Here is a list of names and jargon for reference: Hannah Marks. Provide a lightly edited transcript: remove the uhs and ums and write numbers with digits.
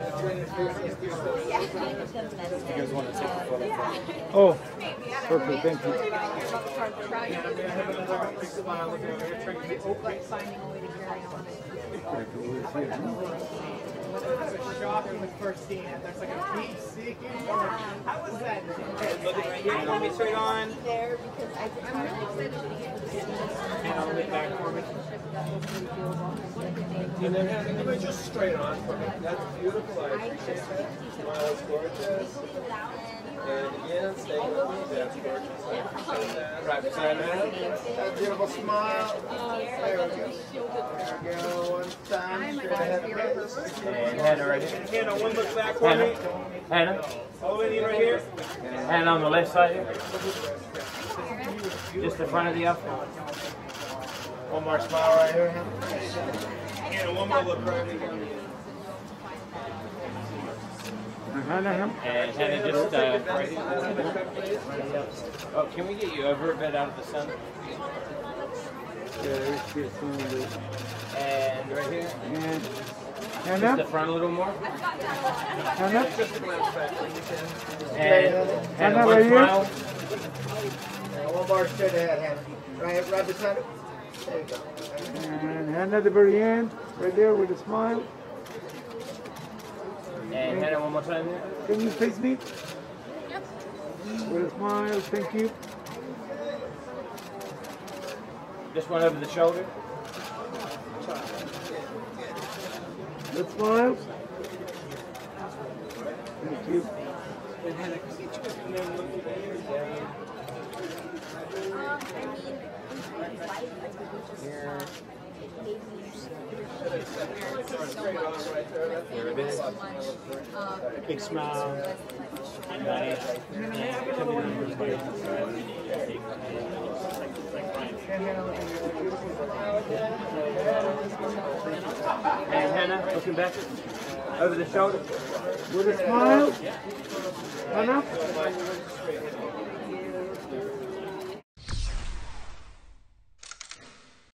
Oh, perfect, thank you. How was that? Let me turn on. And I'll get back for me. And then just straight on for me. That's beautiful. I appreciate it. Wow, it's gorgeous. And again, stay with me. That's gorgeous. Right beside that. Beautiful smile. There we go. There we go. One time. Straight ahead of this. Hannah right here. Hannah, one look back for me. Hannah. All in right here. Hannah on the left side here. Just in front of the outfit. One more smile right here. Hannah, one more look right here. And Hannah, just right here. Oh, can we get you over a bit out of the sun? And right here. And just the front a little more. Hannah? And Hannah, one smile. One more straight ahead, Hannah. Right beside it. There you go. And Hannah at the very end, right there with a smile. And Hannah, one more time there. Can you face me? Yep. With a smile, thank you. Just one over the shoulder. With smiles. Thank you. And Hannah, can you check in there with your here. Big smile. And Hannah, looking back over the shoulder. With a smile. Hannah.